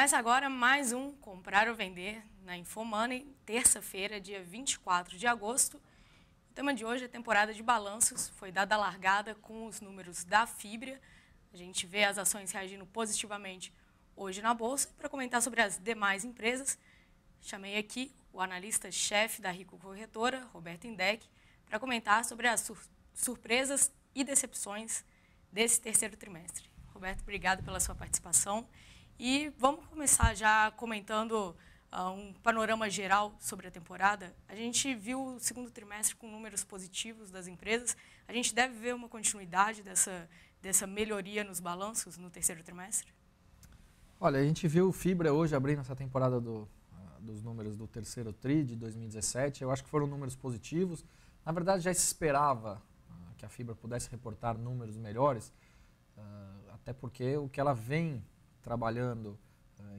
Começa agora mais um Comprar ou Vender na InfoMoney, terça-feira, dia 24 de agosto. O tema de hoje é temporada de balanços, foi dada a largada com os números da Fibria. A gente vê as ações reagindo positivamente hoje na Bolsa. Para comentar sobre as demais empresas, chamei aqui o analista-chefe da Rico Corretora, Roberto Indec, para comentar sobre as surpresas e decepções desse terceiro trimestre. Roberto, obrigado pela sua participação. E vamos começar já comentando um panorama geral sobre a temporada. A gente viu o segundo trimestre com números positivos das empresas. A gente deve ver uma continuidade dessa melhoria nos balanços no terceiro trimestre? Olha, a gente viu o Fibria hoje abrindo essa temporada dos números do terceiro TRI de 2017. Eu acho que foram números positivos. Na verdade, já se esperava que a Fibria pudesse reportar números melhores, até porque o que ela vem trabalhando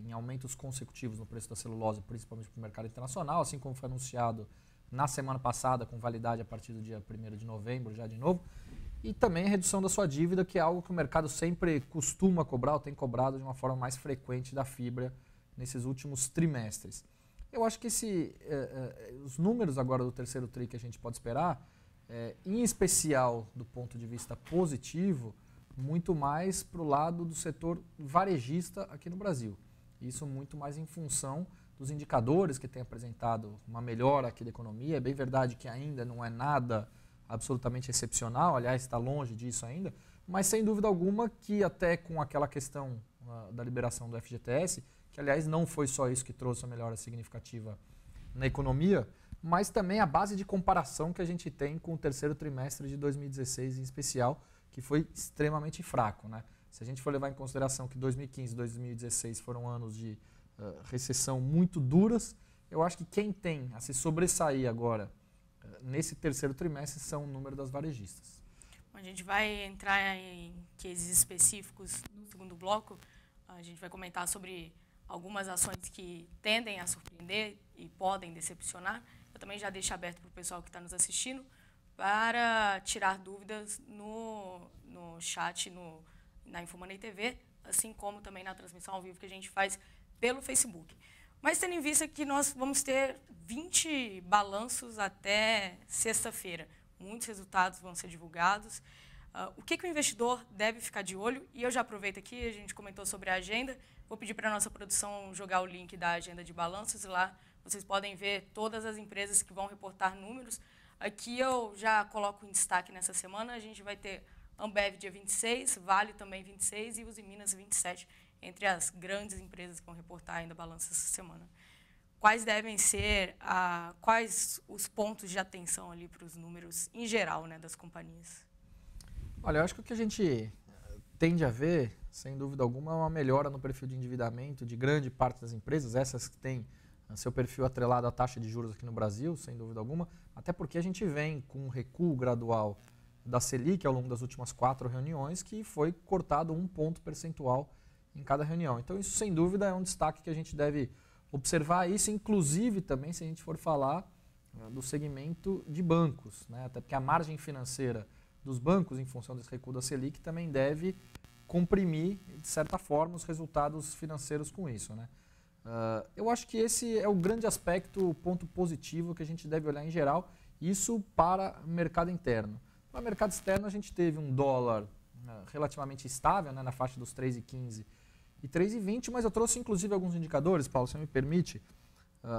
em aumentos consecutivos no preço da celulose, principalmente para o mercado internacional, assim como foi anunciado na semana passada, com validade a partir do dia 1º de novembro, já de novo, e também a redução da sua dívida, que é algo que o mercado sempre costuma cobrar, ou tem cobrado de uma forma mais frequente da Fibria nesses últimos trimestres. Eu acho que os números agora do terceiro TRI que a gente pode esperar, em especial do ponto de vista positivo, muito mais para o lado do setor varejista aqui no Brasil. Isso muito mais em função dos indicadores que têm apresentado uma melhora aqui da economia. É bem verdade que ainda não é nada absolutamente excepcional, aliás, está longe disso ainda, mas sem dúvida alguma que até com aquela questão da liberação do FGTS, que aliás não foi só isso que trouxe uma melhora significativa na economia, mas também a base de comparação que a gente tem com o terceiro trimestre de 2016 em especial, que foi extremamente fraco, né? Se a gente for levar em consideração que 2015 e 2016 foram anos de recessão muito duras, eu acho que quem tem a se sobressair agora, nesse terceiro trimestre, são o número das varejistas. Bom, a gente vai entrar em cases específicos no segundo bloco, a gente vai comentar sobre algumas ações que tendem a surpreender e podem decepcionar. Eu também já deixo aberto para o pessoal que está nos assistindo, para tirar dúvidas no chat, na InfoMoney TV, assim como também na transmissão ao vivo que a gente faz pelo Facebook. Mas tendo em vista que nós vamos ter 20 balanços até sexta-feira, muitos resultados vão ser divulgados. O que o investidor deve ficar de olho? E eu já aproveito aqui, a gente comentou sobre a agenda, vou pedir para a nossa produção jogar o link da agenda de balanços, e lá vocês podem ver todas as empresas que vão reportar números. Aqui eu já coloco em destaque nessa semana, a gente vai ter Ambev dia 26, Vale também 26 e Usiminas 27, entre as grandes empresas que vão reportar ainda balanço essa semana. Quais devem ser, quais os pontos de atenção ali para os números em geral, né, das companhias? Olha, eu acho que o que a gente tende a ver, sem dúvida alguma, é uma melhora no perfil de endividamento de grande parte das empresas, essas que têm seu perfil atrelado à taxa de juros aqui no Brasil, sem dúvida alguma, até porque a gente vem com um recuo gradual da Selic ao longo das últimas 4 reuniões, que foi cortado 1 ponto percentual em cada reunião. Então isso, sem dúvida, é um destaque que a gente deve observar, isso inclusive também se a gente for falar do segmento de bancos, né? Até porque a margem financeira dos bancos, em função desse recuo da Selic, também deve comprimir, de certa forma, os resultados financeiros com isso, né? Eu acho que esse é o grande aspecto, o ponto positivo que a gente deve olhar em geral, isso para o mercado interno. Para o mercado externo, a gente teve um dólar relativamente estável, né, na faixa dos 3,15 e 3,20, mas eu trouxe inclusive alguns indicadores, Paulo, se me permite,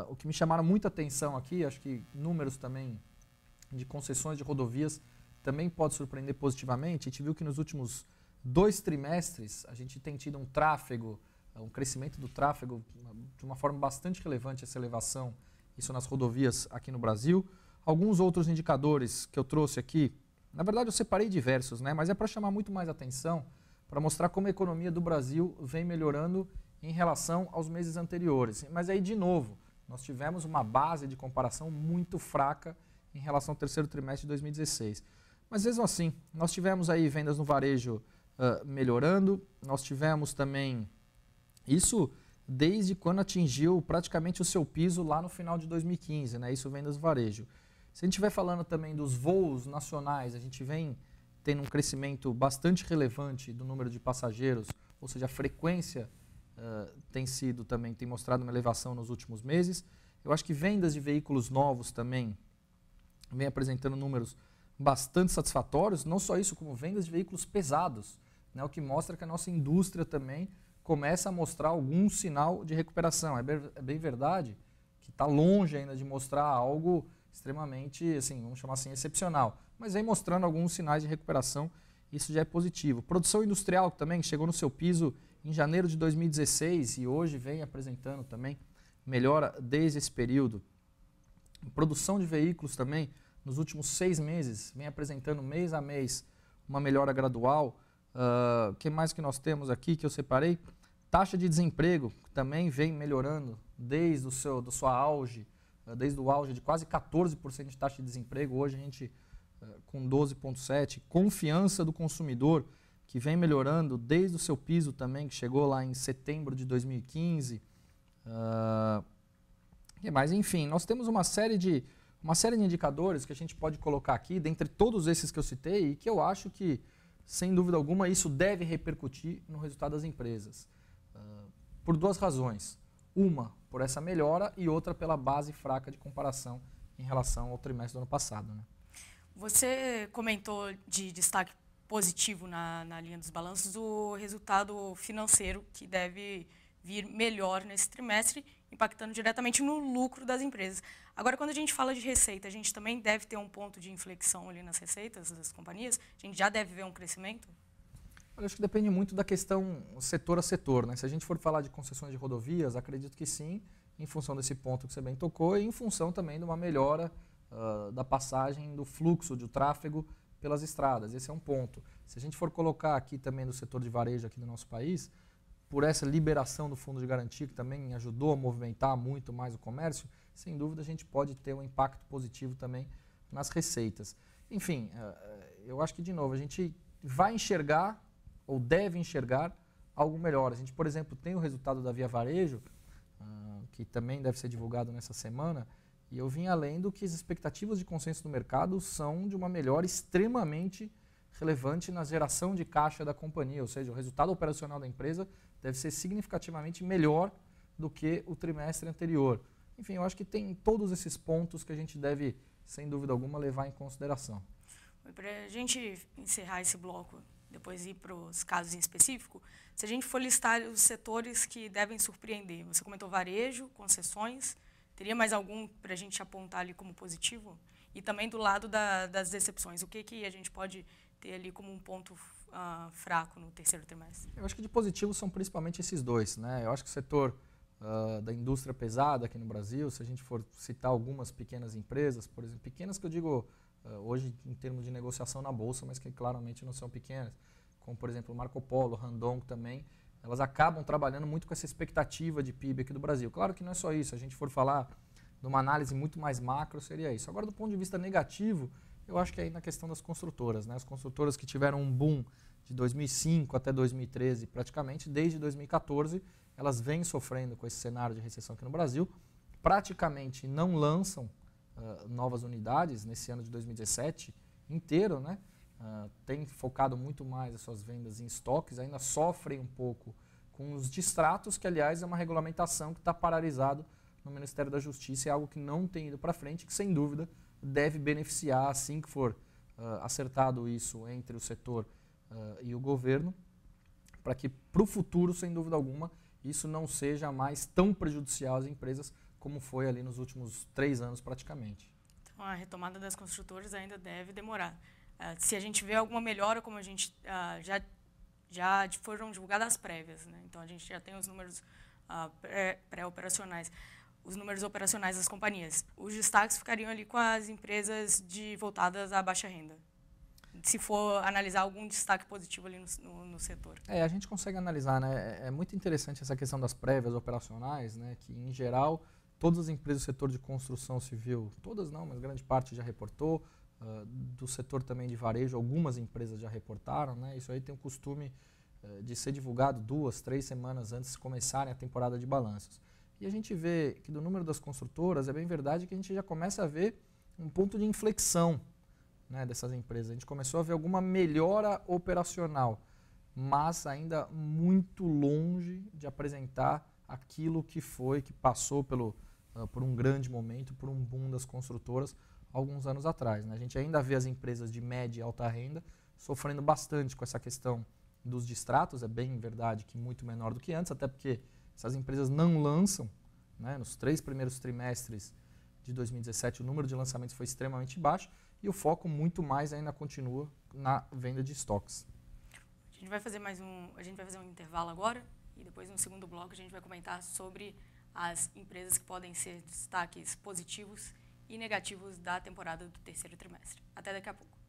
o que me chamaram muita atenção aqui, acho que números também de concessões de rodovias também pode surpreender positivamente. A gente viu que nos últimos 2 trimestres a gente tem tido um crescimento do tráfego de uma forma bastante relevante, essa elevação, isso nas rodovias aqui no Brasil. Alguns outros indicadores que eu trouxe aqui, na verdade eu separei diversos, né, mas é para chamar muito mais atenção, para mostrar como a economia do Brasil vem melhorando em relação aos meses anteriores. Mas aí, de novo, nós tivemos uma base de comparação muito fraca em relação ao terceiro trimestre de 2016. Mas mesmo assim, nós tivemos aí vendas no varejo melhorando, nós tivemos também isso desde quando atingiu praticamente o seu piso lá no final de 2015, né? Isso vendas no varejo. Se a gente vai falando também dos voos nacionais, a gente vem tendo um crescimento bastante relevante do número de passageiros, ou seja, a frequência tem mostrado uma elevação nos últimos meses. Eu acho que vendas de veículos novos também vem apresentando números bastante satisfatórios, não só isso, como vendas de veículos pesados, né, o que mostra que a nossa indústria também começa a mostrar algum sinal de recuperação. É bem verdade que está longe ainda de mostrar algo extremamente, assim, vamos chamar assim, excepcional, mas vem mostrando alguns sinais de recuperação, isso já é positivo. Produção industrial também chegou no seu piso em janeiro de 2016 e hoje vem apresentando também melhora desde esse período. Produção de veículos também, nos últimos 6 meses, vem apresentando mês a mês uma melhora gradual. O que mais que nós temos aqui que eu separei? Taxa de desemprego também vem melhorando desde o auge de quase 14% de taxa de desemprego. Hoje a gente com 12,7%. Confiança do consumidor, que vem melhorando desde o seu piso também, que chegou lá em setembro de 2015. Mas, enfim, nós temos uma série de indicadores que a gente pode colocar aqui, dentre todos esses que eu citei, e que eu acho que, sem dúvida alguma, isso deve repercutir no resultado das empresas. Por duas razões. Uma, por essa melhora, e outra pela base fraca de comparação em relação ao trimestre do ano passado, né? Você comentou de destaque positivo na linha dos balanços o resultado financeiro que deve vir melhor nesse trimestre, impactando diretamente no lucro das empresas. Agora, quando a gente fala de receita, a gente também deve ter um ponto de inflexão ali nas receitas das companhias? A gente já deve ver um crescimento? Eu acho que depende muito da questão setor a setor, né? Se a gente for falar de concessões de rodovias, acredito que sim, em função desse ponto que você bem tocou e em função também de uma melhora da passagem do fluxo de tráfego pelas estradas. Esse é um ponto. Se a gente for colocar aqui também do setor de varejo aqui do nosso país, por essa liberação do fundo de garantia, que também ajudou a movimentar muito mais o comércio, sem dúvida a gente pode ter um impacto positivo também nas receitas. Enfim, eu acho que, de novo, a gente vai enxergar ou deve enxergar algo melhor. A gente, por exemplo, tem o resultado da Via Varejo, que também deve ser divulgado nessa semana, e eu vim além do que as expectativas de consenso do mercado são de uma melhora extremamente relevante na geração de caixa da companhia, ou seja, o resultado operacional da empresa deve ser significativamente melhor do que o trimestre anterior. Enfim, eu acho que tem todos esses pontos que a gente deve, sem dúvida alguma, levar em consideração. Para a gente encerrar esse bloco, depois ir para os casos em específico, se a gente for listar os setores que devem surpreender, você comentou varejo, concessões, teria mais algum para a gente apontar ali como positivo? E também do lado das decepções, o que a gente pode ter ali como um ponto fraco no terceiro trimestre? Eu acho que de positivo são principalmente esses dois, né? Eu acho que o setor da indústria pesada aqui no Brasil, se a gente for citar algumas pequenas empresas, por exemplo, pequenas que eu digo hoje em termos de negociação na Bolsa, mas que claramente não são pequenas, como por exemplo Marco Polo, Randong também, elas acabam trabalhando muito com essa expectativa de PIB aqui do Brasil. Claro que não é só isso, se a gente for falar de uma análise muito mais macro, seria isso. Agora, do ponto de vista negativo, eu acho que é aí na questão das construtoras, né? As construtoras que tiveram um boom de 2005 até 2013, praticamente, desde 2014, elas vêm sofrendo com esse cenário de recessão aqui no Brasil, praticamente não lançam novas unidades nesse ano de 2017 inteiro, né? Tem focado muito mais as suas vendas em estoques, ainda sofrem um pouco com os distratos, que aliás é uma regulamentação que está paralisado no Ministério da Justiça, é algo que não tem ido para frente, que sem dúvida deve beneficiar, assim que for acertado isso entre o setor e o governo, para que para o futuro, sem dúvida alguma, isso não seja mais tão prejudicial às empresas como foi ali nos últimos 3 anos praticamente. Então a retomada das construtoras ainda deve demorar. Se a gente vê alguma melhora, como a gente já foram divulgadas as prévias, né? Então a gente já tem os números pré-operacionais. Os números operacionais das companhias. Os destaques ficariam ali com as empresas voltadas à baixa renda. Se for analisar algum destaque positivo ali no setor. A gente consegue analisar, né? É muito interessante essa questão das prévias operacionais, né? Que, em geral, todas as empresas do setor de construção civil, todas não, mas grande parte já reportou, do setor também de varejo, algumas empresas já reportaram, né? Isso aí tem o costume de ser divulgado 2, 3 semanas antes de começarem a temporada de balanços. E a gente vê que do número das construtoras, é bem verdade que a gente já começa a ver um ponto de inflexão, né, dessas empresas. A gente começou a ver alguma melhora operacional. mas ainda muito longe de apresentar aquilo que foi, que passou pelo, por um grande momento, por um boom das construtoras alguns anos atrás, né? A gente ainda vê as empresas de média e alta renda sofrendo bastante com essa questão dos distratos, é bem verdade que muito menor do que antes, até porque essas empresas não lançam, né? Nos 3 primeiros trimestres de 2017 o número de lançamentos foi extremamente baixo e o foco muito mais ainda continua na venda de estoques. A gente vai fazer um intervalo agora e depois no segundo bloco a gente vai comentar sobre as empresas que podem ser destaques positivos e negativos da temporada do terceiro trimestre. Até daqui a pouco.